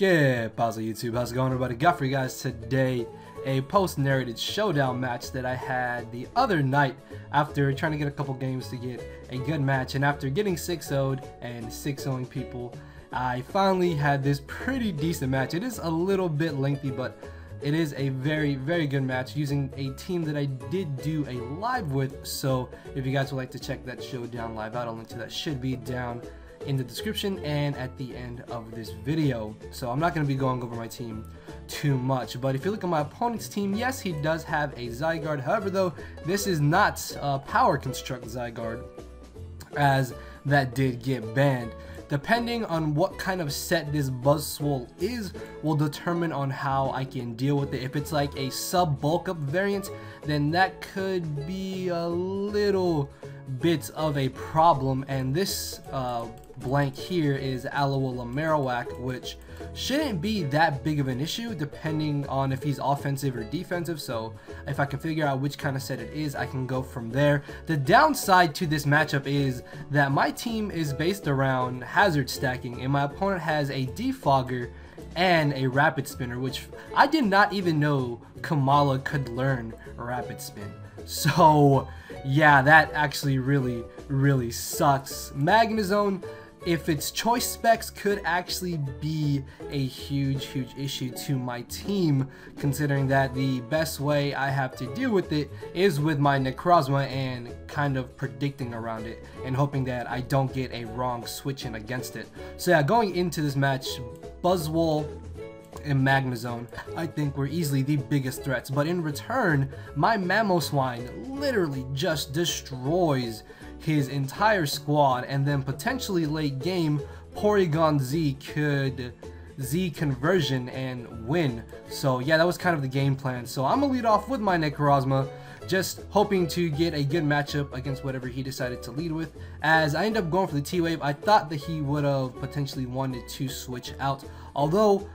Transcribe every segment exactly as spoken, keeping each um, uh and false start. Yeah, Puzzle YouTube, how's it going everybody? Got for you guys today a post-narrated showdown match that I had the other night after trying to get a couple games to get a good match, and after getting six oh'd and six oh'ing people, I finally had this pretty decent match. It is a little bit lengthy, but it is a very, very good match using a team that I did do a live with, so if you guys would like to check that showdown live out, a link to that should be down in the description and at the end of this video. So I'm not going to be going over my team too much, but if you look at my opponent's team, yes, he does have a Zygarde. However though, this is not a power construct Zygarde, as that did get banned. Depending on what kind of set this Buzzwole is will determine on how I can deal with it. If it's like a sub bulk up variant, then that could be a little bit of a problem, and this uh, blank here is Alola Marowak, which shouldn't be that big of an issue depending on if he's offensive or defensive. So if I can figure out which kind of set it is, I can go from there. The downside to this matchup is that my team is based around hazard stacking and my opponent has a defogger and a rapid spinner, which I did not even know Komala could learn rapid spin. So yeah, that actually really, really sucks. Magnezone, if it's choice specs, could actually be a huge, huge issue to my team, considering that the best way I have to deal with it is with my Necrozma and kind of predicting around it and hoping that I don't get a wrong switch in against it. So yeah, going into this match, Buzzwole and Magnezone, I think, were easily the biggest threats, but in return, my Mamoswine literally just destroys his entire squad, and then potentially late game Porygon-Z could Z conversion and win. So yeah, that was kind of the game plan. So I'm gonna lead off with my Necrozma, just hoping to get a good matchup against whatever he decided to lead with, as I end up going for the T-Wave. I thought that he would have potentially wanted to switch out, although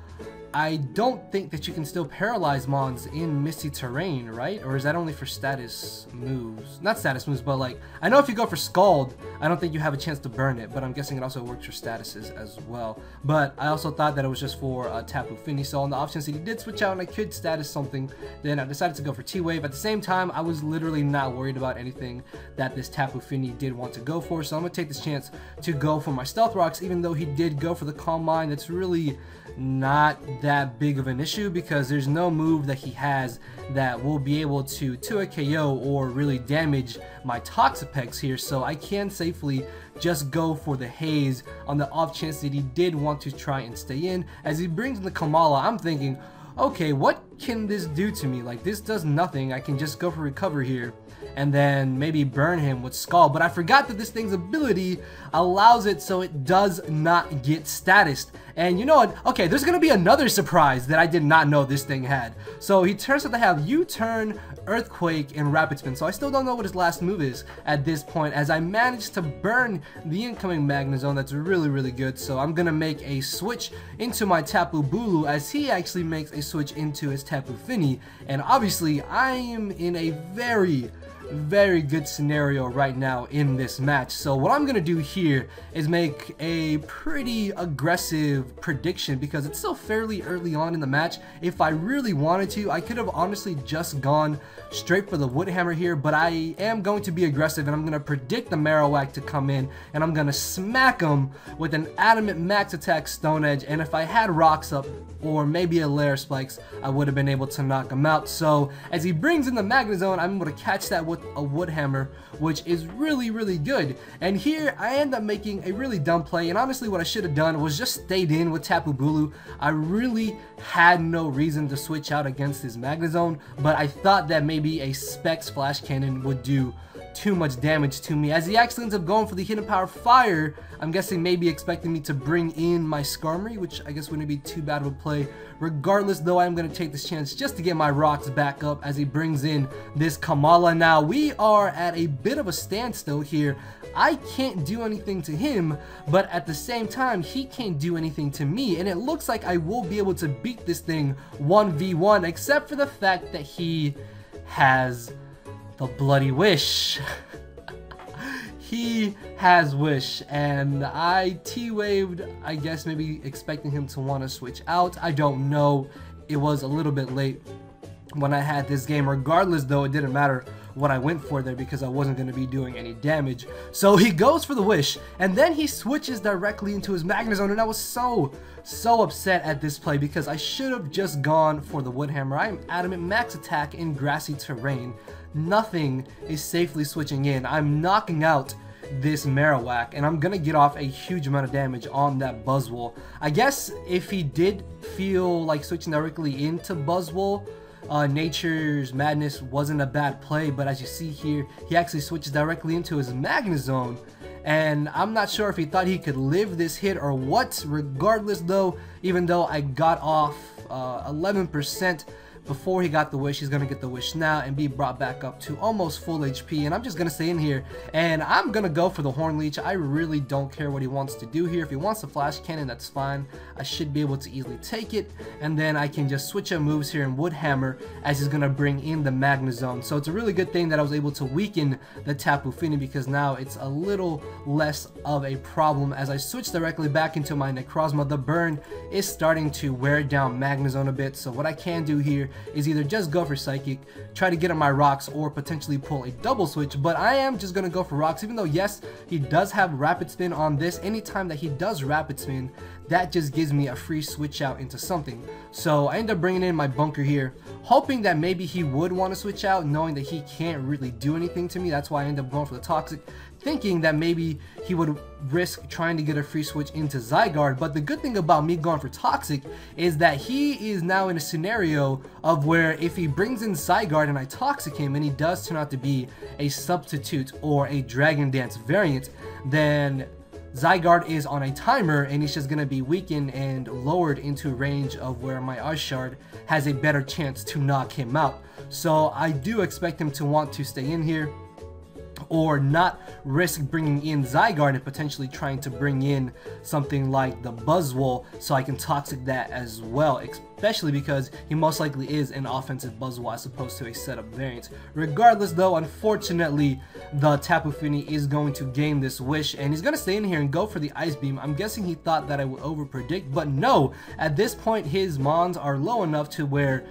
I don't think that you can still paralyze mons in misty terrain, right? Or is that only for status moves? Not status moves, but like, I know if you go for Scald, I don't think you have a chance to burn it, but I'm guessing it also works for statuses as well. But I also thought that it was just for uh, Tapu Fini, so on the off chance that he did switch out and I could status something, then I decided to go for T-Wave. At the same time, I was literally not worried about anything that this Tapu Fini did want to go for, so I'm gonna take this chance to go for my Stealth Rocks, even though he did go for the Calm Mind. That's really not that big of an issue because there's no move that he has that will be able to two hit K O or really damage my Toxapex here, so I can safely just go for the haze on the off chance that he did want to try and stay in. As he brings in the Komala, I'm thinking, okay, what can this do to me? Like, this does nothing. I can just go for recover here and then maybe burn him with Skull, but I forgot that this thing's ability allows it so it does not get statused. And you know what? Okay, there's gonna be another surprise that I did not know this thing had. So he turns out to have U-turn, Earthquake, and Rapid Spin. So I still don't know what his last move is at this point, as I managed to burn the incoming Magnezone. That's really, really good. So I'm gonna make a switch into my Tapu Bulu, as he actually makes a switch into his Tapu Fini, and obviously I am in a very, very good scenario right now in this match. So what I'm gonna do here is make a pretty aggressive prediction, because it's still fairly early on in the match. If I really wanted to, I could have honestly just gone straight for the wood hammer here, but I am going to be aggressive, and I'm gonna predict the Marowak to come in, and I'm gonna smack him with an adamant max attack stone edge. And if I had rocks up or maybe a layer spikes, I would have been able to knock him out. So as he brings in the Magnezone, I'm able to catch that with a wood hammer, which is really, really good. And here I end up making a really dumb play, and honestly what I should have done was just stayed in with Tapu Bulu. I really had no reason to switch out against his Magnezone, but I thought that maybe a Specs Flash Cannon would do too much damage to me, as he actually ends up going for the Hidden Power Fire. I'm guessing maybe expecting me to bring in my Skarmory, which I guess wouldn't be too bad of a play. Regardless though, I'm going to take this chance just to get my rocks back up as he brings in this Komala. Now we are at a bit of a standstill here. I can't do anything to him, but at the same time he can't do anything to me, and it looks like I will be able to beat this thing one v one, except for the fact that he has the bloody wish. he has Wish, and I T-waved, I guess maybe expecting him to want to switch out. I don't know. It was a little bit late when I had this game. Regardless, though, it didn't matter what I went for there because I wasn't going to be doing any damage. So he goes for the Wish, and then he switches directly into his Magnezone, and I was so, so upset at this play because I should have just gone for the Wood Hammer. I am adamant max attack in grassy terrain. Nothing is safely switching in. I'm knocking out this Marowak, and I'm going to get off a huge amount of damage on that Buzzwole. I guess if he did feel like switching directly into Buzzwole, Uh, Nature's Madness wasn't a bad play, but as you see here, he actually switches directly into his Magnezone, and I'm not sure if he thought he could live this hit or what. Regardless, though, even though I got off uh, eleven percent before he got the Wish, he's gonna get the Wish now and be brought back up to almost full H P, and I'm just gonna stay in here, and I'm gonna go for the Horn Leech. I really don't care what he wants to do here. If he wants to Flash Cannon, that's fine. I should be able to easily take it, and then I can just switch up moves here in Wood Hammer as he's gonna bring in the Magnezone. So it's a really good thing that I was able to weaken the Tapu Fini because now it's a little less of a problem as I switch directly back into my Necrozma. The burn is starting to wear down Magnezone a bit, so what I can do here is either just go for Psychic, try to get on my Rocks, or potentially pull a double switch. But I am just going to go for Rocks, even though yes, he does have Rapid Spin on this. Anytime that he does Rapid Spin, that just gives me a free switch out into something. So I end up bringing in my Bunker here, hoping that maybe he would want to switch out, knowing that he can't really do anything to me. That's why I end up going for the Toxic, thinking that maybe he would risk trying to get a free switch into Zygarde. But the good thing about me going for Toxic is that he is now in a scenario of where if he brings in Zygarde and I Toxic him and he does turn out to be a substitute or a Dragon Dance variant, then Zygarde is on a timer and he's just going to be weakened and lowered into range of where my Ushard has a better chance to knock him out. So I do expect him to want to stay in here or not risk bringing in Zygarde and potentially trying to bring in something like the Buzzwole so I can Toxic that as well, especially because he most likely is an offensive Buzzwole as opposed to a setup variant. Regardless, though, unfortunately, the Tapu Fini is going to gain this Wish, and he's going to stay in here and go for the Ice Beam. I'm guessing he thought that I would overpredict, but no, at this point, his Mons are low enough to where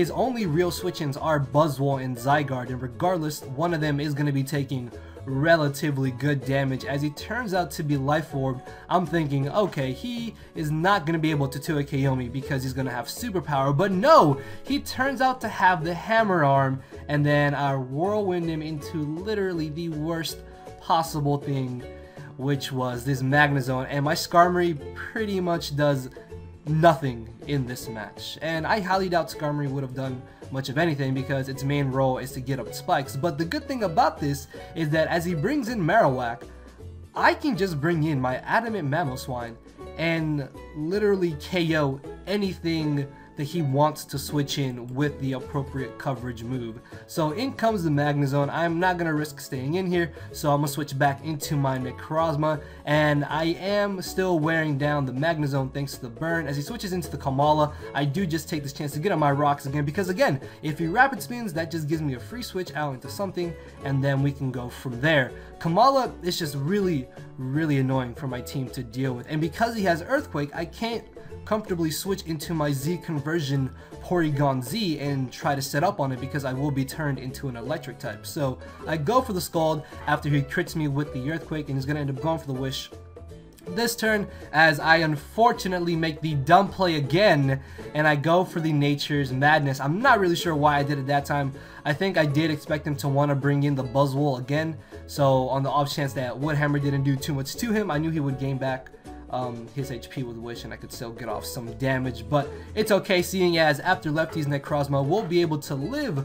his only real switch-ins are Buzzwole and Zygarde, and regardless, one of them is going to be taking relatively good damage. As he turns out to be Life Orb, I'm thinking, okay, he is not going to be able to two A K O me because he's going to have Superpower, but no! He turns out to have the Hammer Arm, and then I whirlwind him into literally the worst possible thing, which was this Magnezone, and my Skarmory pretty much does nothing in this match, and I highly doubt Skarmory would have done much of anything because its main role is to get up spikes. But the good thing about this is that as he brings in Marowak, I can just bring in my adamant Mamoswine and literally K O anything that he wants to switch in with the appropriate coverage move. So in comes the Magnezone. I'm not going to risk staying in here, so I'm going to switch back into my Necrozma, and I am still wearing down the Magnezone thanks to the burn. As he switches into the Komala, I do just take this chance to get on my Rocks again, because again, if he Rapid Spins, that just gives me a free switch out into something, and then we can go from there. Komala is just really, really annoying for my team to deal with, and because he has Earthquake, I can't comfortably switch into my Z Conversion Porygon-Z and try to set up on it because I will be turned into an electric type. So I go for the Scald after he crits me with the Earthquake, and he's going to end up going for the Wish this turn as I unfortunately make the dumb play again and I go for the Nature's Madness. I'm not really sure why I did it that time. I think I did expect him to want to bring in the Buzzwole again, so on the off chance that Wood Hammer didn't do too much to him, I knew he would gain back Um, his H P with Wish, and I could still get off some damage. But it's okay, seeing as after Lefty's Necrozma will be able to live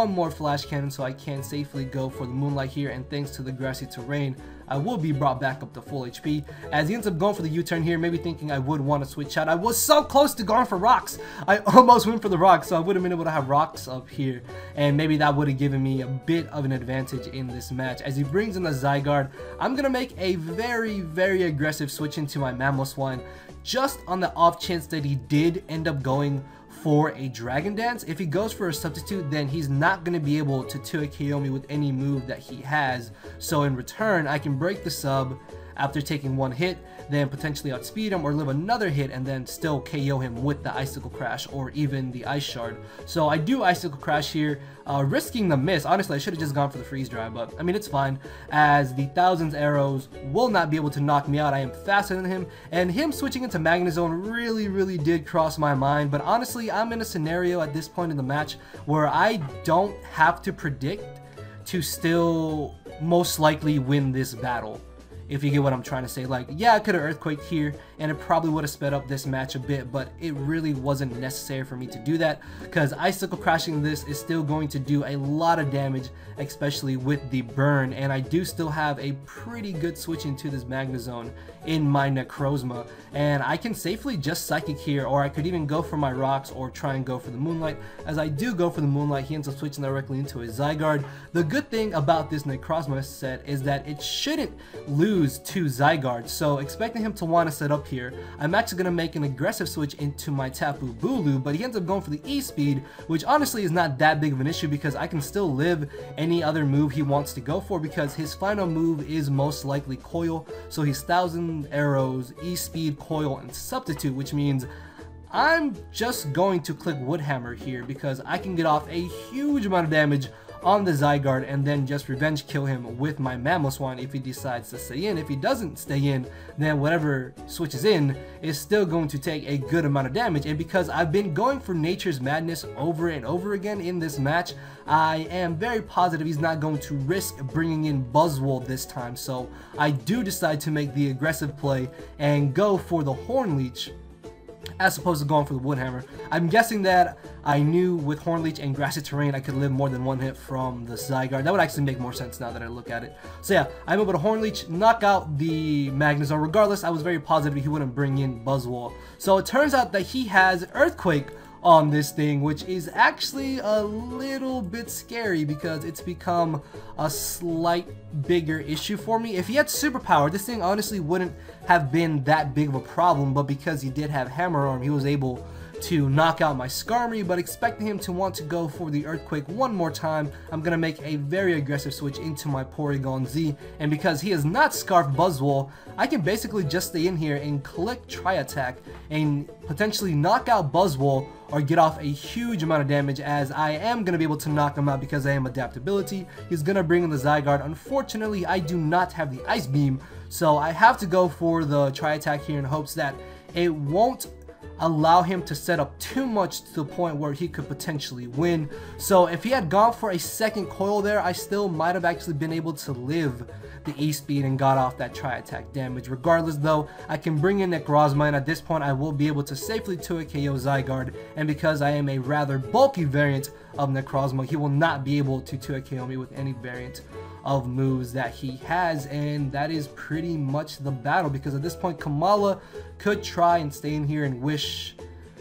one more Flash Cannon, so I can safely go for the Moonlight here, and thanks to the grassy terrain, I will be brought back up to full H P. As he ends up going for the U-turn here, maybe thinking I would want to switch out. I was so close to going for Rocks. I almost went for the Rocks, so I would have been able to have Rocks up here, and maybe that would have given me a bit of an advantage in this match. As he brings in the Zygarde, I'm going to make a very, very aggressive switch into my Mamoswine, just on the off chance that he did end up going for a Dragon Dance. If he goes for a substitute, then he's not going to be able to two K O me with any move that he has. So in return, I can break the sub after taking one hit, then potentially outspeed him or live another hit and then still K O him with the Icicle Crash or even the Ice Shard. So I do Icicle Crash here, uh, risking the miss. Honestly, I should have just gone for the Freeze Dry, but I mean, it's fine, as the Thousand's Arrows will not be able to knock me out. I am faster than him, and him switching into Magnezone really, really did cross my mind. But honestly, I'm in a scenario at this point in the match where I don't have to predict to still most likely win this battle. If you get what I'm trying to say, like, yeah, I could have earthquaked here and it probably would have sped up this match a bit, but it really wasn't necessary for me to do that because Icicle Crashing this is still going to do a lot of damage, especially with the burn. And I do still have a pretty good switch into this Magnezone in my Necrozma, and I can safely just Psychic here, or I could even go for my rocks or try and go for the Moonlight. As I do go for the Moonlight, he ends up switching directly into his Zygarde. The good thing about this Necrozma set is that it shouldn't lose to Zygarde, so expecting him to want to set up here, I'm actually going to make an aggressive switch into my Tapu Bulu, but he ends up going for the E-Speed, which honestly is not that big of an issue because I can still live any other move he wants to go for, because his final move is most likely Coil. So he's Thousand Arrows, E-Speed, Coil, and Substitute, which means I'm just going to click Woodhammer here because I can get off a huge amount of damage on the Zygarde and then just revenge kill him with my Mamoswine if he decides to stay in. If he doesn't stay in, then whatever switches in is still going to take a good amount of damage. And because I've been going for Nature's Madness over and over again in this match, I am very positive he's not going to risk bringing in Buzzwole this time. So I do decide to make the aggressive play and go for the Hornleech as opposed to going for the Woodhammer. I'm guessing that I knew with Hornleech and Grassy Terrain I could live more than one hit from the Zygarde. That would actually make more sense now that I look at it. So yeah, I'm able to Hornleech, knock out the Magnezone. Regardless, I was very positive he wouldn't bring in Buzzwole. So it turns out that he has Earthquake on this thing, which is actually a little bit scary because it's become a slight bigger issue for me. If he had Superpower, this thing honestly wouldn't have been that big of a problem, but because he did have Hammer Arm, he was able to knock out my Skarmory. But expecting him to want to go for the Earthquake one more time, I'm going to make a very aggressive switch into my Porygon-Z, and because he has not Scarfed Buzzwole, I can basically just stay in here and click Tri-Attack and potentially knock out Buzzwole or get off a huge amount of damage, as I am going to be able to knock him out because I am Adaptability. He's going to bring in the Zygarde. Unfortunately, I do not have the Ice Beam, so I have to go for the Tri-Attack here in hopes that it won't allow him to set up too much to the point where he could potentially win. So if he had gone for a second Coil there, I still might have actually been able to live the E-Speed and got off that Tri-Attack damage. Regardless though, I can bring in Necrozma, and at this point I will be able to safely two K O Zygarde, and because I am a rather bulky variant of Necrozma, he will not be able to two K O me with any variant of moves that he has. And that is pretty much the battle, because at this point Komala could try and stay in here and wish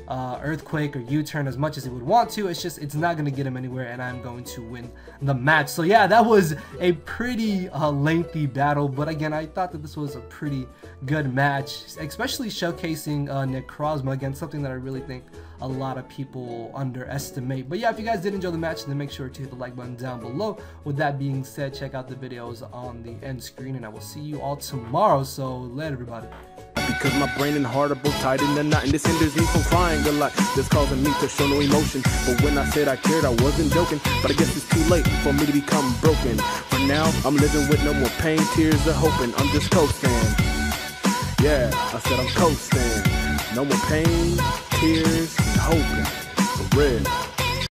uh, Earthquake or U-turn as much as he would want to. It's just, it's not going to get him anywhere, and I'm going to win the match. So yeah, that was a pretty uh, lengthy battle, but again, I thought that this was a pretty good match, especially showcasing uh, Necrozma, again, something that I really think a lot of people underestimate. But yeah, if you guys did enjoy the match, then make sure to hit the like button down below. With that being said, check out the videos on the end screen, and I will see you all tomorrow. So later, everybody. Because my brain and heart are both tied in the knot, and this hinders me from crying a lot. This causing me to show no emotion, but when I said I cared, I wasn't joking. But I guess it's too late for me to become broken. But now I'm living with no more pain, tears, or hoping. I'm just coasting. Yeah, I said I'm coasting. No more pain, tears, and hoping. For real.